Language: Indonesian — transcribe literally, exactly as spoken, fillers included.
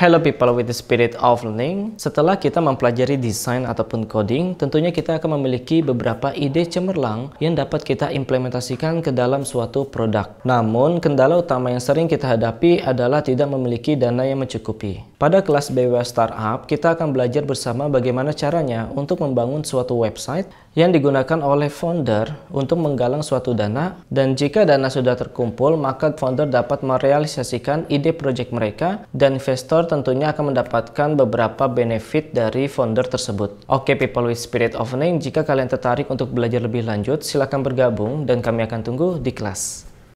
Hello people with the spirit of learning. Setelah kita mempelajari desain ataupun coding, tentunya kita akan memiliki beberapa ide cemerlang yang dapat kita implementasikan ke dalam suatu produk. Namun, kendala utama yang sering kita hadapi adalah tidak memiliki dana yang mencukupi. Pada kelas B W A Startup, kita akan belajar bersama bagaimana caranya untuk membangun suatu website yang digunakan oleh founder untuk menggalang suatu dana, dan jika dana sudah terkumpul, maka founder dapat merealisasikan ide proyek mereka dan investor tentunya akan mendapatkan beberapa benefit dari founder tersebut. Oke, people with spirit of learning, jika kalian tertarik untuk belajar lebih lanjut, silakan bergabung dan kami akan tunggu di kelas.